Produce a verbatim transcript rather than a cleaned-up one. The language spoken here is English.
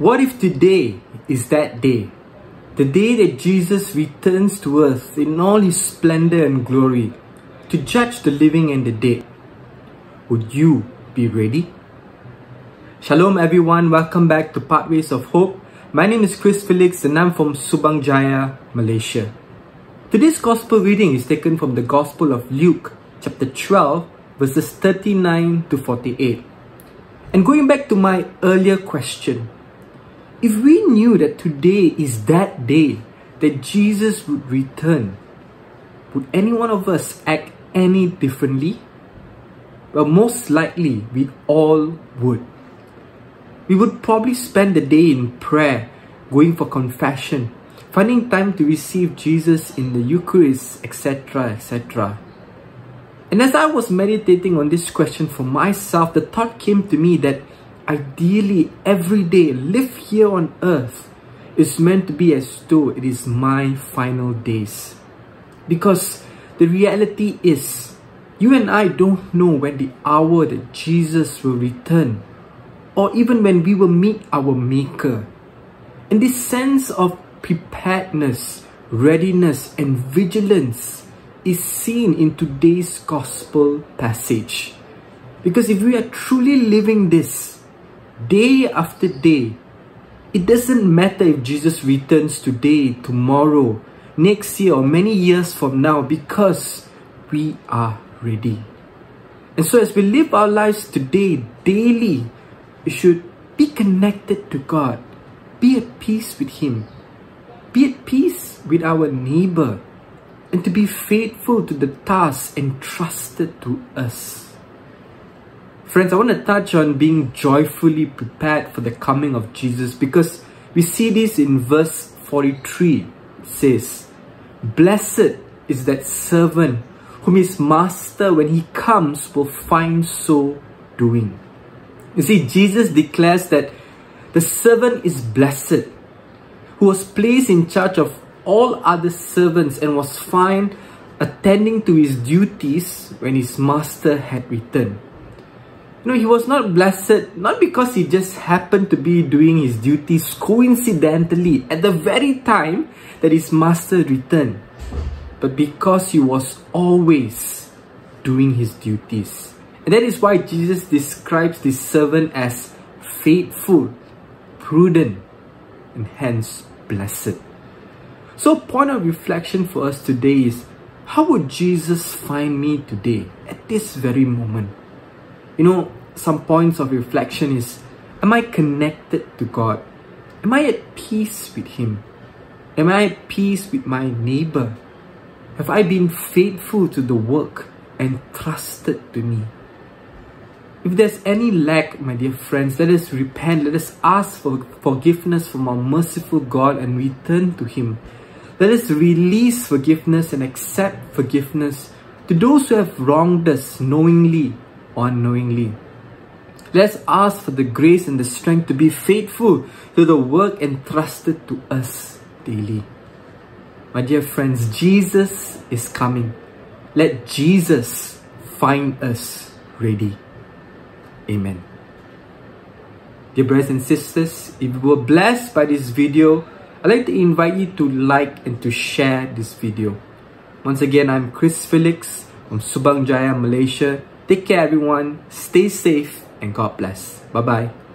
What if today is that day? The day that Jesus returns to earth in all his splendor and glory to judge the living and the dead. Would you be ready? Shalom everyone, welcome back to Pathways of Hope. My name is Chris Felix and I'm from Subang Jaya, Malaysia. Today's Gospel reading is taken from the Gospel of Luke, chapter twelve, verses thirty-nine to forty-eight. And going back to my earlier question, if we knew that today is that day that Jesus would return, would any one of us act any differently? Well, most likely we all would. We would probably spend the day in prayer, going for confession, finding time to receive Jesus in the Eucharist, et cetera, et cetera. And as I was meditating on this question for myself, the thought came to me that ideally every day lived here on earth is meant to be as though it is my final days. Because the reality is, you and I don't know when the hour that Jesus will return, or even when we will meet our Maker. And this sense of preparedness, readiness and vigilance is seen in today's Gospel passage. Because if we are truly living this day after day, it doesn't matter if Jesus returns today, tomorrow, next year or many years from now, because we are ready. And so as we live our lives today, daily, we should be connected to God, be at peace with Him, be at peace with our neighbor, and to be faithful to the task entrusted to us. Friends, I want to touch on being joyfully prepared for the coming of Jesus, because we see this in verse forty-three. It says, "Blessed is that servant whom his master, when he comes, will find so doing." You see, Jesus declares that the servant is blessed, who was placed in charge of all other servants and was found attending to his duties when his master had returned. You know, he was not blessed, not because he just happened to be doing his duties coincidentally at the very time that his master returned, but because he was always doing his duties. And that is why Jesus describes this servant as faithful, prudent, and hence blessed. So point of reflection for us today is, how would Jesus find me today, at this very moment? You know, some points of reflection is, am I connected to God? Am I at peace with Him? Am I at peace with my neighbor? Have I been faithful to the work entrusted to me? If there's any lack, my dear friends, let us repent, let us ask for forgiveness from our merciful God and return to Him. Let us release forgiveness and accept forgiveness to those who have wronged us knowingly or unknowingly. Let us ask for the grace and the strength to be faithful to the work entrusted to us daily. My dear friends, Jesus is coming. Let Jesus find us ready. Amen. Dear brothers and sisters, if you were blessed by this video, I'd like to invite you to like and to share this video. Once again, I'm Chris Felix from Subang Jaya, Malaysia. Take care everyone, stay safe and God bless. Bye-bye.